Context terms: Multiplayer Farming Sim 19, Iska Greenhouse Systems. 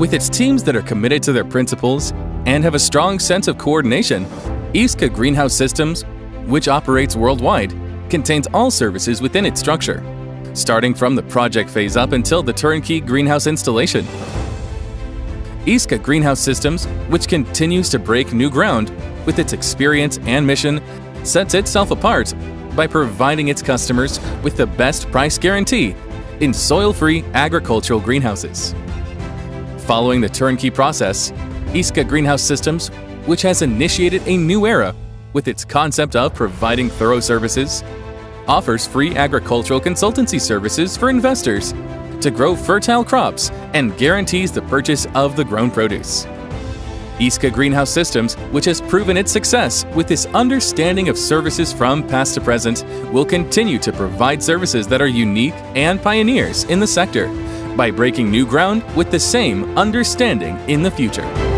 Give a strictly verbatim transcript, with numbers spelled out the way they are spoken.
With its teams that are committed to their principles and have a strong sense of coordination, Iska Greenhouse Systems, which operates worldwide, contains all services within its structure, starting from the project phase up until the turnkey greenhouse installation. Iska Greenhouse Systems, which continues to break new ground with its experience and mission, sets itself apart by providing its customers with the best price guarantee in soil-free agricultural greenhouses. Following the turnkey process, Iska Greenhouse Systems, which has initiated a new era with its concept of providing thorough services, offers free agricultural consultancy services for investors to grow fertile crops and guarantees the purchase of the grown produce. Iska Greenhouse Systems, which has proven its success with this understanding of services from past to present, will continue to provide services that are unique and pioneers in the sector by breaking new ground with the same understanding in the future.